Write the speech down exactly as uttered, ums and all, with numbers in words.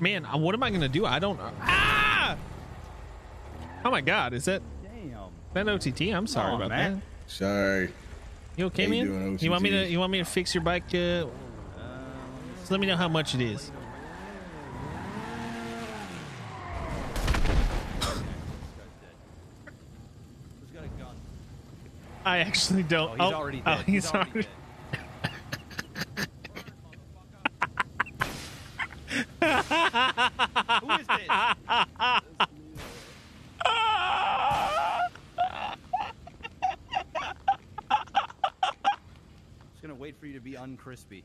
Man, what am I going to do? I don't... Ah! Oh, my God. Is that... Damn. Ben O T T? I'm sorry on, about man. that. Sorry. You okay, man? You, you want me to You want me to fix your bike? Uh, just let me know how much it is. I actually don't. Oh, he's oh, already dead. Oh, he's he's already already... dead. Who is this? Just gonna wait for you to be uncrispy.